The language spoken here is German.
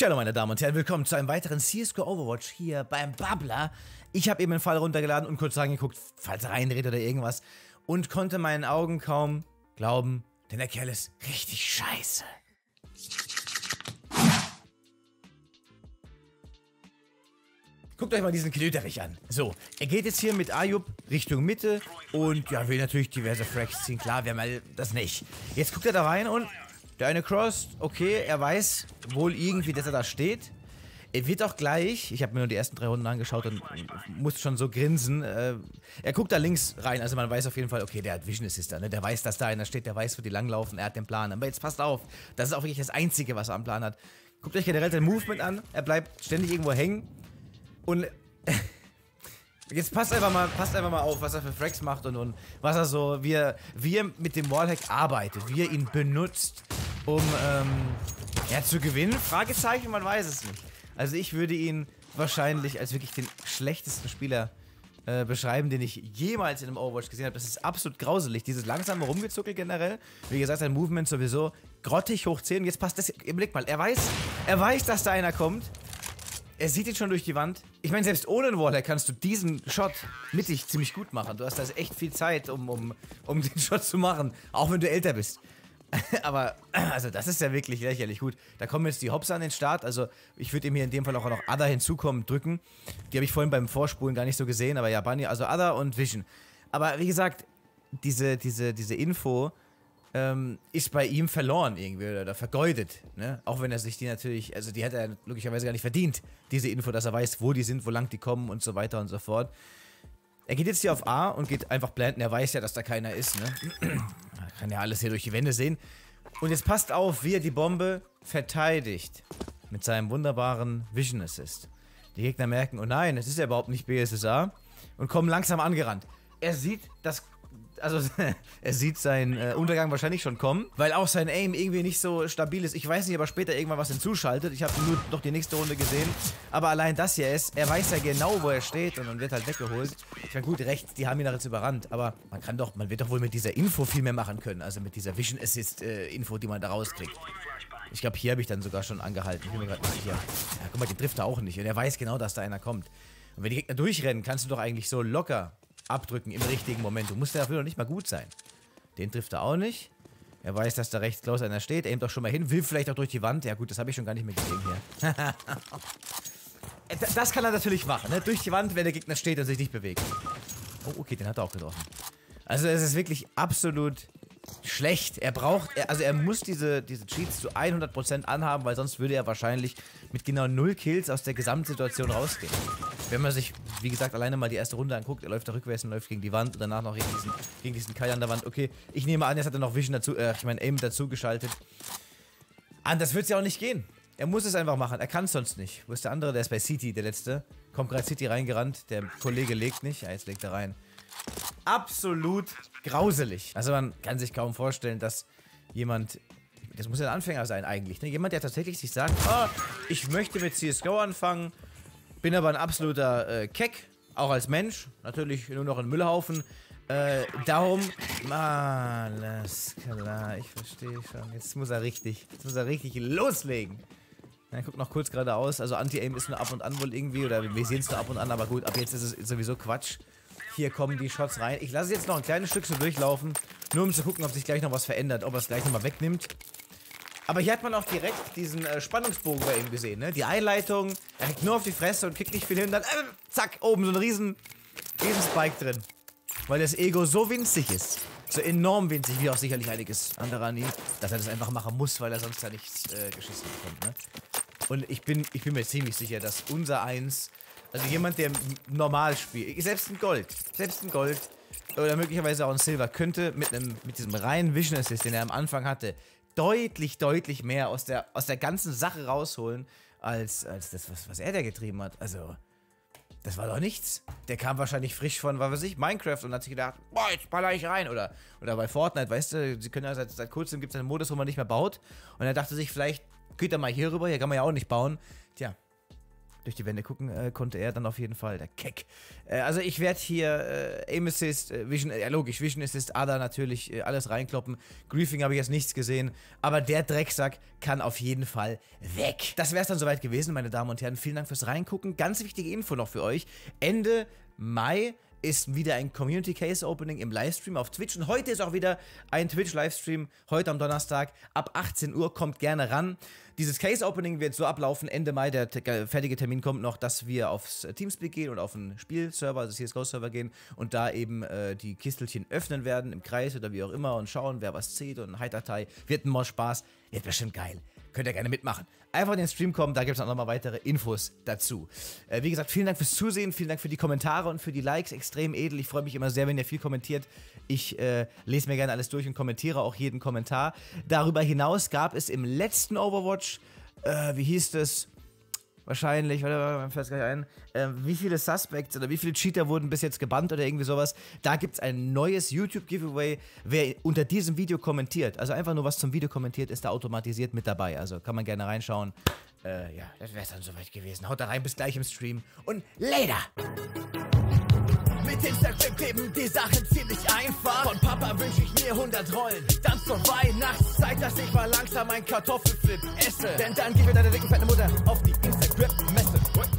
Hallo meine Damen und Herren, willkommen zu einem weiteren CS:GO Overwatch hier beim Babbler. Ich habe eben einen Fall runtergeladen und kurz reingeguckt, falls er reindreht oder irgendwas. Und konnte meinen Augen kaum glauben, denn der Kerl ist richtig scheiße. Guckt euch mal diesen Knöterich an. So, er geht jetzt hier mit Ayub Richtung Mitte und ja, will natürlich diverse Fracks ziehen. Klar, wer mal das nicht. Jetzt guckt er da rein und... Der eine crossed, okay, er weiß wohl irgendwie, dass er da steht. Er wird auch gleich, ich habe mir nur die ersten 3 Runden angeschaut und musste schon so grinsen. Er guckt da links rein, also man weiß auf jeden Fall, okay, der hat Vision Assistant, ne? Der weiß, dass da einer steht, der weiß, wo die langlaufen, er hat den Plan. Aber jetzt passt auf, das ist auch wirklich das Einzige, was er am Plan hat. Guckt euch generell sein Movement an, er bleibt ständig irgendwo hängen. Und jetzt passt einfach mal auf, was er für Fracks macht und was er so, wie er mit dem Wallhack arbeitet, wie er ihn benutzt. Um ja, zu gewinnen? Fragezeichen, man weiß es nicht. Also ich würde ihn wahrscheinlich als wirklich den schlechtesten Spieler beschreiben, den ich jemals in einem Overwatch gesehen habe. Das ist absolut grauselig. Dieses langsame Rumgezuckel generell. Wie gesagt, sein Movement sowieso grottig hoch 10. Und jetzt passt das, ihr blickt mal, er weiß, dass da einer kommt. Er sieht ihn schon durch die Wand. Ich meine, selbst ohne den Waller kannst du diesen Shot mittig ziemlich gut machen. Du hast da also echt viel Zeit, um den Shot zu machen. Auch wenn du älter bist. Aber, also das ist ja wirklich lächerlich. Gut, da kommen jetzt die Hops an den Start. Also ich würde ihm hier in dem Fall auch noch Ada hinzukommen, drücken. Die habe ich vorhin beim Vorspulen gar nicht so gesehen. Aber ja, Bunny, also Ada und Vision. Aber wie gesagt, diese Info ist bei ihm verloren irgendwie oder vergeudet. Ne? Auch wenn er sich die natürlich, also die hat er logischerweise gar nicht verdient. Diese Info, dass er weiß, wo die sind, wo lang die kommen und so weiter und so fort. Er geht jetzt hier auf A und geht einfach blenden. Er weiß ja, dass da keiner ist, ne? Man kann ja alles hier durch die Wände sehen. Und jetzt passt auf, wie er die Bombe verteidigt. Mit seinem wunderbaren Vision Assist. Die Gegner merken, oh nein, es ist ja überhaupt nicht B, es ist A. Und kommen langsam angerannt. Er sieht das... Also, er sieht seinen Untergang wahrscheinlich schon kommen, weil auch sein Aim irgendwie nicht so stabil ist. Ich weiß nicht, ob er später irgendwann was hinzuschaltet. Ich habe nur noch die nächste Runde gesehen. Aber allein das hier ist, er weiß ja genau, wo er steht und dann wird halt weggeholt. Ich meine, gut, rechts, die haben ihn da jetzt überrannt. Aber man wird doch wohl mit dieser Info viel mehr machen können. Also mit dieser Vision Assist Info, die man da rauskriegt. Ich glaube, hier habe ich dann sogar schon angehalten. Ich bin mir gerade nicht sicher. Ja, guck mal, den trifft er auch nicht. Und er weiß genau, dass da einer kommt. Und wenn die Gegner durchrennen, kannst du doch eigentlich so locker... abdrücken im richtigen Moment. Du musst dafür doch nicht mal gut sein. Den trifft er auch nicht. Er weiß, dass da rechts close einer steht. Er aimt doch schon mal hin. Will vielleicht auch durch die Wand. Ja gut, das habe ich schon gar nicht mehr gesehen hier. Das kann er natürlich machen. Ne? Durch die Wand, wenn der Gegner steht und sich nicht bewegt. Oh, okay, den hat er auch getroffen. Also es ist wirklich absolut schlecht. Er muss diese Cheats zu 100% anhaben, weil sonst würde er wahrscheinlich mit genau 0 Kills aus der Gesamtsituation rausgehen. Wenn man sich, wie gesagt, alleine mal die erste Runde anguckt, er läuft da rückwärts und läuft gegen die Wand und danach noch gegen diesen Kai an der Wand. Okay, ich nehme an, jetzt hat er noch Vision dazu, Aim dazu geschaltet. Anders wird es ja auch nicht gehen. Er muss es einfach machen, er kann es sonst nicht. Wo ist der andere? Der ist bei City, der letzte. Kommt gerade City reingerannt, der Kollege legt nicht. Ja, jetzt legt er rein. Absolut grauselig. Also man kann sich kaum vorstellen, dass jemand... Das muss ja ein Anfänger sein eigentlich, ne? Jemand, der tatsächlich sich sagt, oh, ich möchte mit CSGO anfangen... Bin aber ein absoluter Keck, auch als Mensch, natürlich nur noch ein Müllhaufen. Darum, alles klar, ich verstehe schon. Jetzt muss er richtig loslegen. Ja, guckt noch kurz geradeaus, also Anti-Aim ist nur ab und an wohl irgendwie, oder wir sehen es nur ab und an, aber gut, ab jetzt ist es sowieso Quatsch. Hier kommen die Shots rein. Ich lasse jetzt noch ein kleines Stück so durchlaufen, nur um zu gucken, ob sich gleich noch was verändert, ob er es gleich nochmal wegnimmt. Aber hier hat man auch direkt diesen Spannungsbogen bei ihm gesehen, ne? Die Einleitung, er kriegt nur auf die Fresse und kriegt nicht viel hin, dann zack, oben so ein riesen Spike drin. Weil das Ego so winzig ist, so enorm winzig, wie auch sicherlich einiges andere an ihm, dass er das einfach machen muss, weil er sonst ja nichts geschissen bekommt, ne? Und ich bin mir ziemlich sicher, dass unser Eins, also jemand, der normal spielt, selbst ein Gold, oder möglicherweise auch ein Silver, könnte mit diesem reinen Vision Assist, den er am Anfang hatte, deutlich mehr aus der ganzen Sache rausholen, als das, was er da getrieben hat. Also, das war doch nichts. Der kam wahrscheinlich frisch von, was weiß ich, Minecraft und hat sich gedacht, boah, jetzt baller ich rein. Oder bei Fortnite, weißt du, sie können ja seit kurzem gibt es einen Modus, wo man nicht mehr baut. Und er dachte sich, vielleicht geht er mal hier rüber, hier kann man ja auch nicht bauen. Tja, durch die Wände gucken konnte er dann auf jeden Fall, der Keck. Also ich werde hier Aim Assist, Vision, ja logisch, Vision Assist, Ada natürlich, alles reinkloppen. Griefing habe ich jetzt nichts gesehen, aber der Drecksack kann auf jeden Fall weg. Das wäre es dann soweit gewesen, meine Damen und Herren. Vielen Dank fürs Reingucken. Ganz wichtige Info noch für euch. Ende Mai ist wieder ein Community Case Opening im Livestream auf Twitch. Und heute ist auch wieder ein Twitch-Livestream. Heute am Donnerstag ab 18 Uhr. Kommt gerne ran. Dieses Case Opening wird so ablaufen. Ende Mai, der fertige Termin kommt noch, dass wir aufs TeamSpeak gehen und auf einen Spielserver, also CS:GO-Server gehen und da eben die Kistelchen öffnen werden im Kreis oder wie auch immer und schauen, wer was zieht und Hi-Datei. Wird ein Spaß. Wird bestimmt geil. Könnt ihr gerne mitmachen. Einfach in den Stream kommen, da gibt es auch nochmal weitere Infos dazu. Wie gesagt, vielen Dank fürs Zusehen, vielen Dank für die Kommentare und für die Likes. Extrem edel, ich freue mich immer sehr, wenn ihr viel kommentiert. Ich lese mir gerne alles durch und kommentiere auch jeden Kommentar. Darüber hinaus gab es im letzten Overwatch, wie hieß das? Wahrscheinlich, oder man fällt gleich ein, wie viele Suspects oder wie viele Cheater wurden bis jetzt gebannt oder irgendwie sowas. Da gibt es ein neues YouTube-Giveaway, wer unter diesem Video kommentiert. Also einfach nur was zum Video kommentiert, ist da automatisiert mit dabei. Also kann man gerne reinschauen. Ja, das wäre es dann soweit gewesen. Haut da rein, bis gleich im Stream und later! Mit Instagram kleben die Sachen ziemlich einfach. Von Papa wünsche ich mir 100 Rollen. Dann zur Weihnachtszeit, dass ich mal langsam ein Kartoffelflip esse. Denn dann gib mir deine dicken fette Mutter auf die Instagram-Messe.